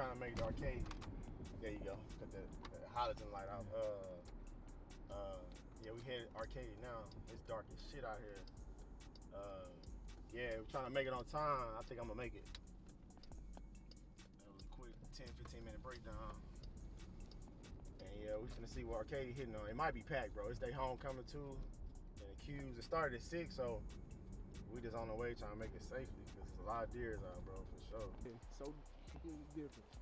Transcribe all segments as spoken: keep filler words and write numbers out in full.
trying to make the arcade. There you go. Cut the, the halogen light out. Uh, uh, yeah, we headed arcade now. It's dark as shit out here. Uh, yeah, we're trying to make it on time. I think I'm gonna make it. That was a quick ten, fifteen minute breakdown. And yeah, we're gonna see what arcade hitting on. It might be packed, bro. It's their homecoming too. And the queues, it started at six, so we just on the way trying to make it safely, because there's a lot of deers out, bro, for sure. It's so completely different.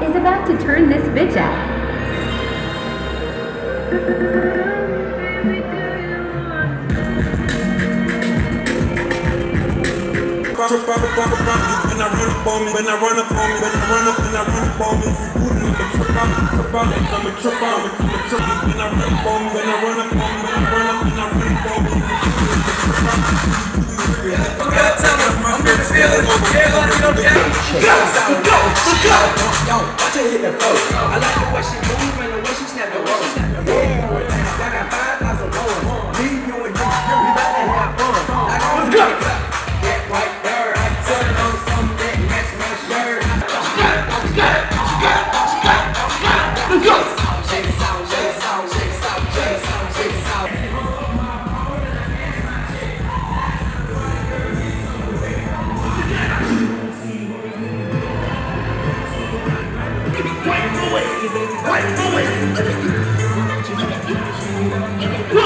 Is about to turn this bitch out. Yo, watch her hit the floor. I like the way she move and the way she snap the roll. I got five thousand rolls. Me, you, and you, we about to have fun. I got that right there. I turn on something match my shirt. Let's go. Shake it out, shake it out, shake it out, shake it out, shake it out. One, two, one, two,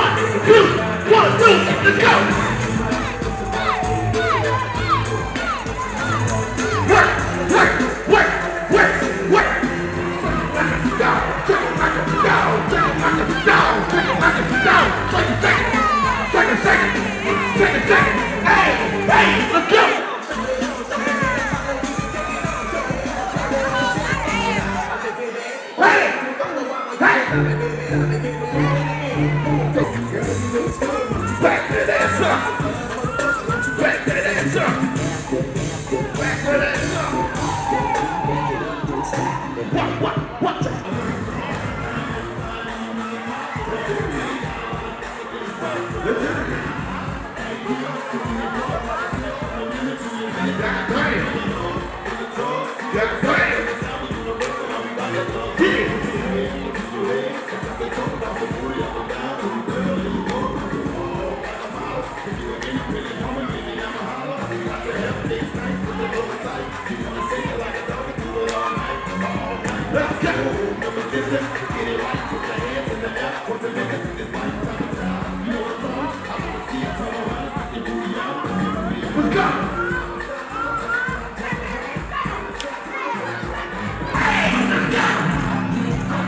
one, two, let's go! Work, work, work, work, work! Like a dog, take it like a dog, take it like a dog, take it like a dog, take a second, take a second, take a second, hey, hey, let's go! Back to that song. Back to that song. Back to that song. What, what, what? That's right. That's right. Let's go! Get it right, put your hands in the air, put the niggas in this life like a dime. You know what's wrong? I wanna see it turn around, I can do it out. Let's go! Hey, let's go! Let's go!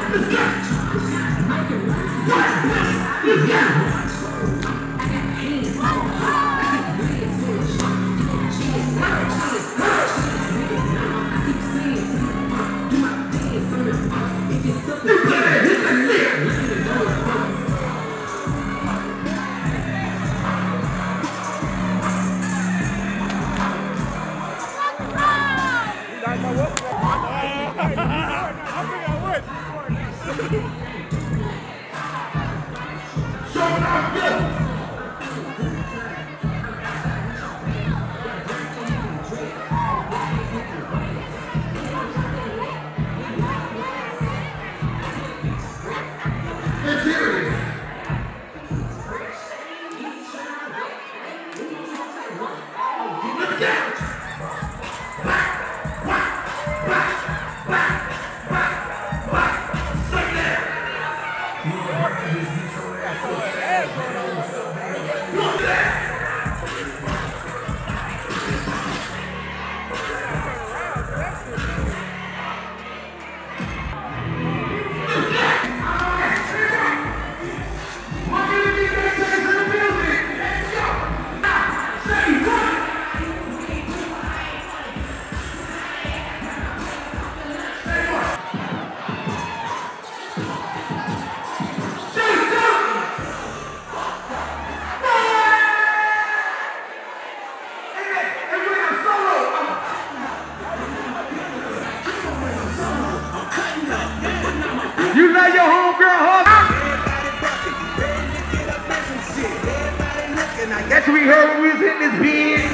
Let's go! Let's go! Show You let your homegirl hug. That's what we heard when we was in this bin.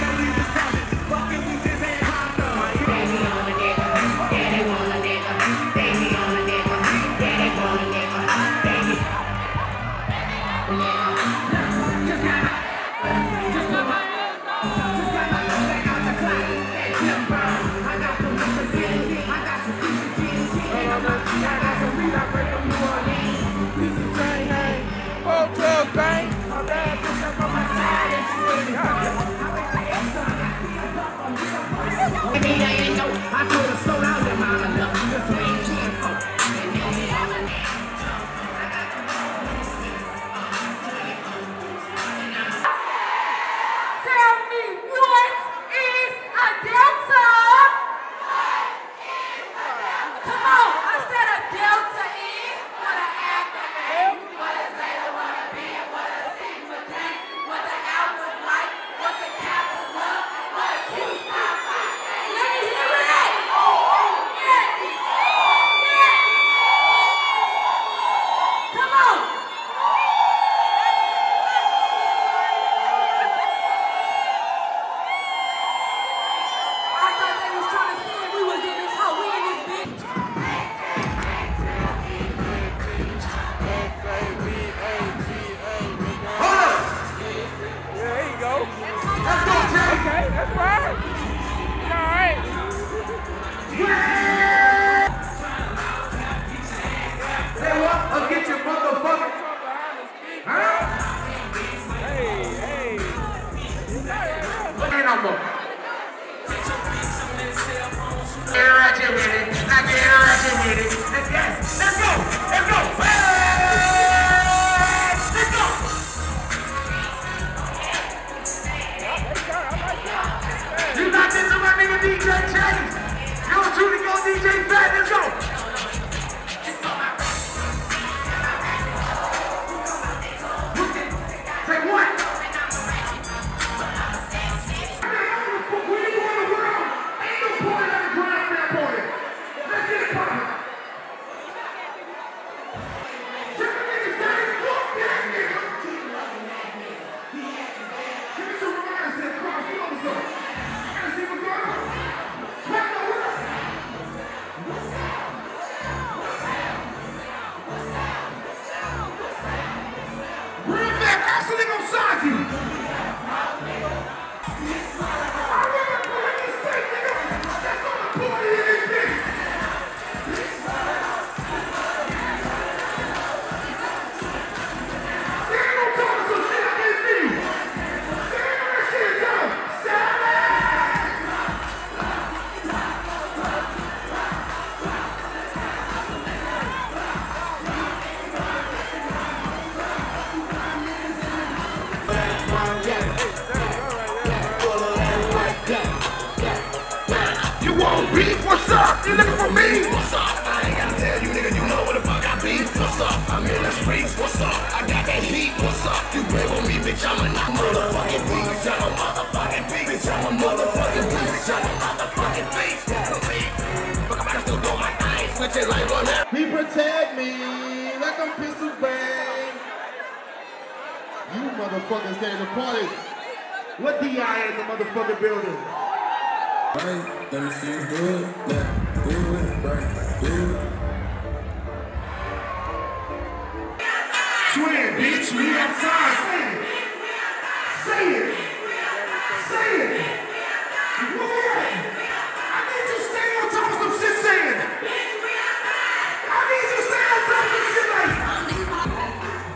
He protect me like I'm pistol bang. You motherfuckers stay in the party. What D I in the motherfucking building? Right, let me see you do it, yeah, do it, right, do it. Twin, bitch, we outside. Say it. Say it. Say it. Yeah. I need you to stay on top of some shit saying. I need you to stay on top of some shit like.